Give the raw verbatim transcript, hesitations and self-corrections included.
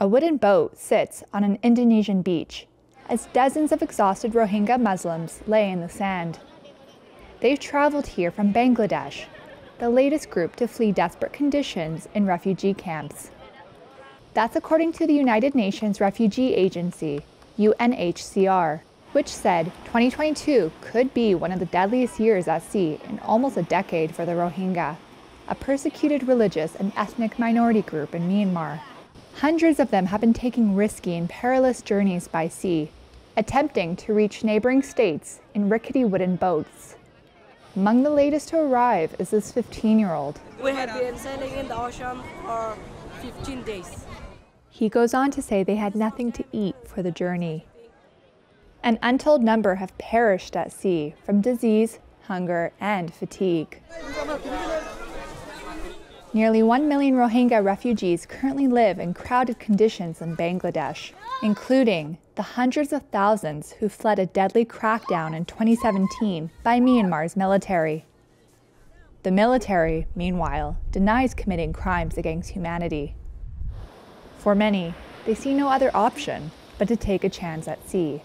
A wooden boat sits on an Indonesian beach as dozens of exhausted Rohingya Muslims lay in the sand. They've traveled here from Bangladesh, the latest group to flee desperate conditions in refugee camps. That's according to the United Nations Refugee Agency, U N H C R, which said twenty twenty-two could be one of the deadliest years at sea in almost a decade for the Rohingya, a persecuted religious and ethnic minority group in Myanmar. Hundreds of them have been taking risky and perilous journeys by sea, attempting to reach neighboring states in rickety wooden boats. Among the latest to arrive is this fifteen-year-old. We have been sailing in the ocean for fifteen days. He goes on to say they had nothing to eat for the journey. An untold number have perished at sea from disease, hunger, and fatigue. Nearly one million Rohingya refugees currently live in crowded conditions in Bangladesh, including the hundreds of thousands who fled a deadly crackdown in twenty seventeen by Myanmar's military. The military, meanwhile, denies committing crimes against humanity. For many, they see no other option but to take a chance at sea.